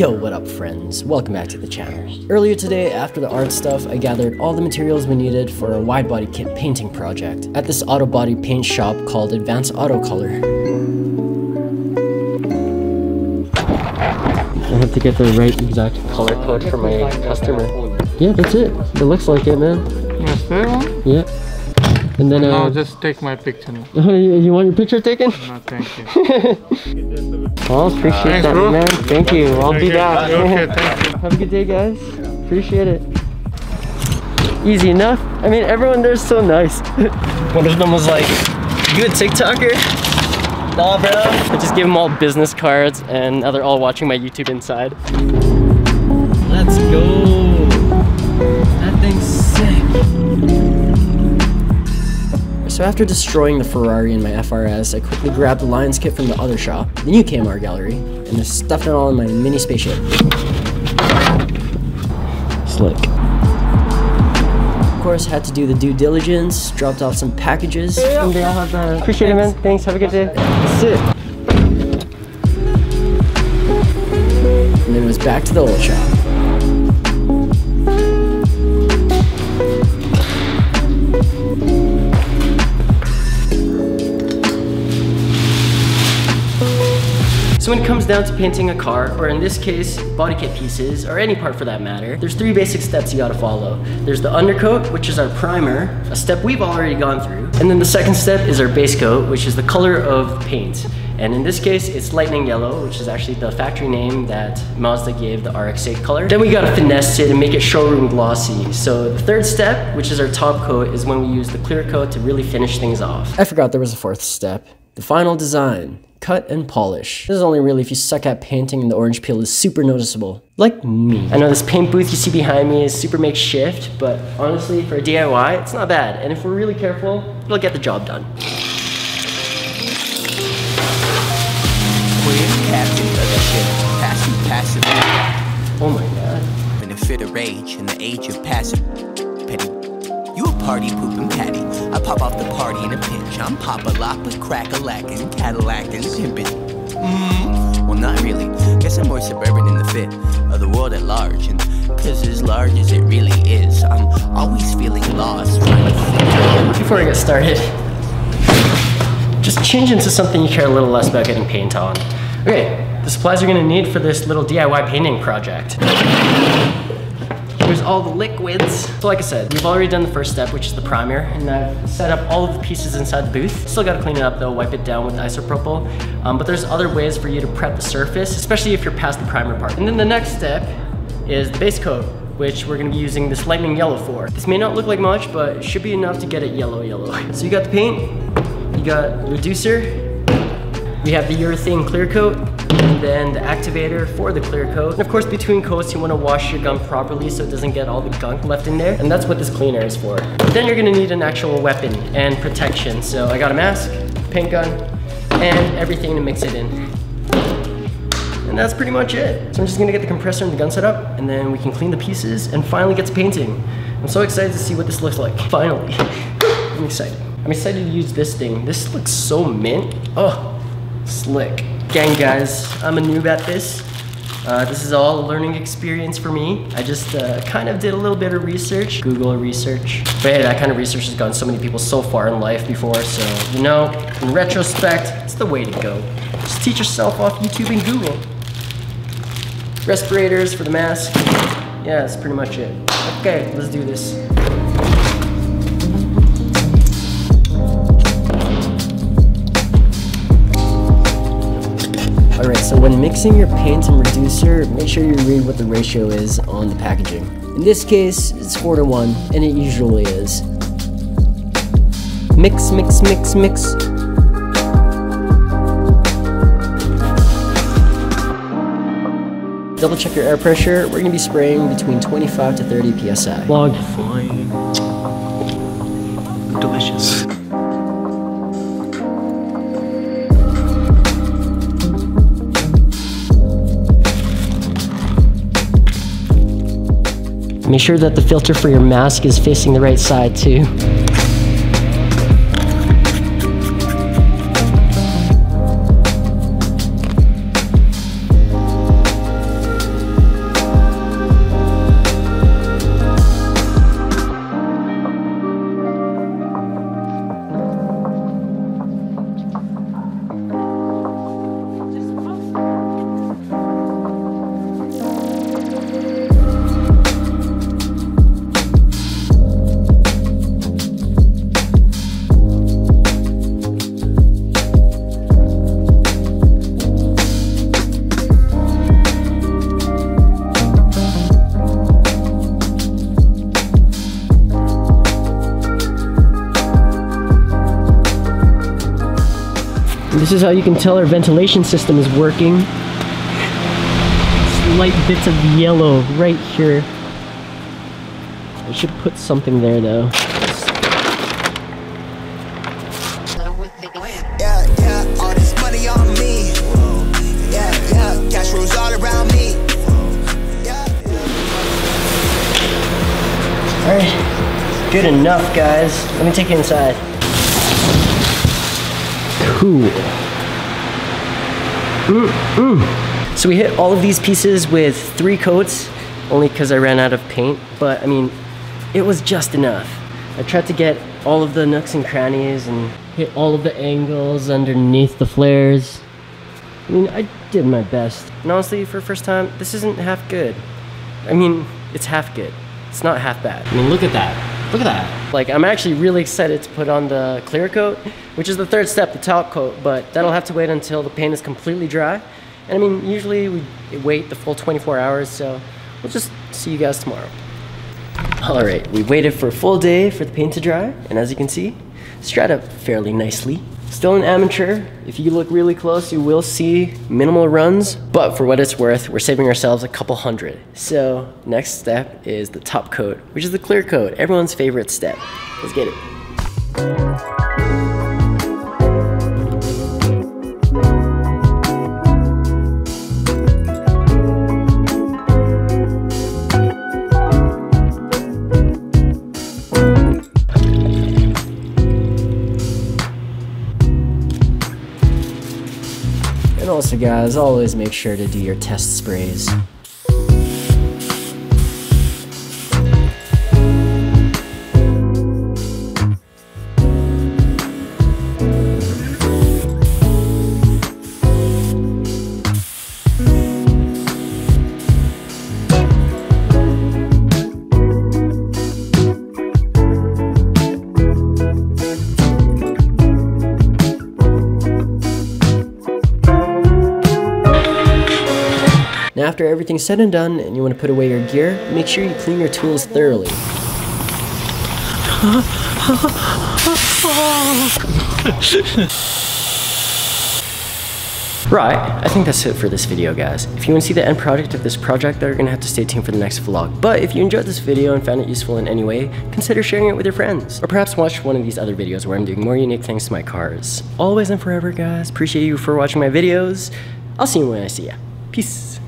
Yo, what up friends, welcome back to the channel. Earlier today, after the art stuff, I gathered all the materials we needed for our wide body kit painting project at this auto body paint shop called Advance Autocolor. I have to get the right exact color code for my customer. Yeah, that's it. It looks like it, man. Yes, sir? Yeah. And then no, just take my picture now. You want your picture taken? No, thank you. Well, appreciate that, bro. Man. Thank you. I'll do that. Okay, thank you. Have a good day, guys. Yeah. Appreciate it. Easy enough. I mean, everyone there's so nice. One of them was like, "You a TikToker?" Nah, bro. I just gave them all business cards, and now they're all watching my YouTube inside. Let's go. That thing's sick. So after destroying the Ferrari in my FRS, I quickly grabbed the Lions kit from the other shop, the new KMR gallery, and just stuffed it all in my mini spaceship. Slick. Of course, had to do the due diligence, dropped off some packages. Yeah. And they all have that. Appreciate it, man. Thanks. Have a good day. That's it. And then it was back to the old shop. So when it comes down to painting a car, or in this case, body kit pieces, or any part for that matter, there's three basic steps you gotta follow. There's the undercoat, which is our primer, a step we've already gone through, and then the second step is our base coat, which is the color of paint. And in this case, it's lightning yellow, which is actually the factory name that Mazda gave the RX-8 color. Then we gotta finesse it and make it showroom glossy. So the third step, which is our top coat, is when we use the clear coat to really finish things off. I forgot there was a fourth step. The final design. Cut and polish. This is only really if you suck at painting and the orange peel is super noticeable. Like me. I know this paint booth you see behind me is super makeshift, but honestly, for a DIY, it's not bad. And if we're really careful, it'll get the job done. Oh my god. In a fit of rage, in the age of passive petty. You a party poopin' patty. I pop off the party in a pinch. I'm pop-a-loppa, crack-a-lackin', Cadillac-in', pimpin'. Well, not really. Guess I'm more suburban in the fit of the world at large. And cause as large as it really is, I'm always feeling lost. Before I get started, just change into something you care a little less about getting paint on. Okay, the supplies you're gonna need for this little DIY painting project. There's all the liquids. So like I said, we've already done the first step, which is the primer, and I've set up all of the pieces inside the booth. Still gotta clean it up though, wipe it down with isopropyl. But there's other ways for you to prep the surface, especially if you're past the primer part. And then the next step is the base coat, which we're gonna be using this lightning yellow for. This may not look like much, but it should be enough to get it yellow. So you got the paint, you got reducer, we have the urethane clear coat, and then the activator for the clear coat. And of course, between coats, you want to wash your gunk properly so it doesn't get all the gunk left in there. And that's what this cleaner is for. But then you're going to need an actual weapon and protection. So I got a mask, paint gun, and everything to mix it in. And that's pretty much it. So I'm just going to get the compressor and the gun set up, and then we can clean the pieces and finally get to painting. I'm so excited to see what this looks like. Finally. I'm excited. I'm excited to use this thing. This looks so mint. Oh, slick. Gang guys, I'm a noob at this. This is all a learning experience for me. I just kind of did a little bit of research, Google research. But hey, that kind of research has gotten so many people so far in life before, so you know, in retrospect, it's the way to go. Just teach yourself off YouTube and Google. Respirators for the mask. Yeah, that's pretty much it. Okay, let's do this. Alright, so when mixing your paint and reducer, make sure you read what the ratio is on the packaging. In this case, it's 4:1, and it usually is. Mix, mix, mix, mix. Double check your air pressure. We're going to be spraying between 25 to 30 psi. Log. Fine. Delicious. Make sure that the filter for your mask is facing the right side too. And this is how you can tell our ventilation system is working. Slight bits of yellow right here. I should put something there though. Alright, good enough guys. Let me take you inside. Cool. So we hit all of these pieces with 3 coats, only because I ran out of paint, but I mean, it was just enough. I tried to get all of the nooks and crannies and hit all of the angles underneath the flares. I mean, I did my best. And honestly, for first time, this isn't half good. I mean, it's half good. It's not half bad. I mean, look at that. Look at that. Like, I'm actually really excited to put on the clear coat, which is the 3rd step, the top coat, but that'll have to wait until the paint is completely dry. And I mean, usually we wait the full 24 hours, so we'll just see you guys tomorrow. All right, we waited for a full day for the paint to dry, and as you can see, it's dried up fairly nicely. Still an amateur. If you look really close, you will see minimal runs, but for what it's worth, we're saving ourselves a couple hundred. So next step is the top coat, which is the clear coat, everyone's favorite step. Let's get it. Also guys, always make sure to do your test sprays. After everything's said and done and you want to put away your gear, make sure you clean your tools thoroughly. Right, I think that's it for this video guys. If you want to see the end product of this project, you're going to have to stay tuned for the next vlog. But if you enjoyed this video and found it useful in any way, consider sharing it with your friends. Or perhaps watch one of these other videos where I'm doing more unique things to my cars. Always and forever guys, appreciate you for watching my videos. I'll see you when I see ya. Peace.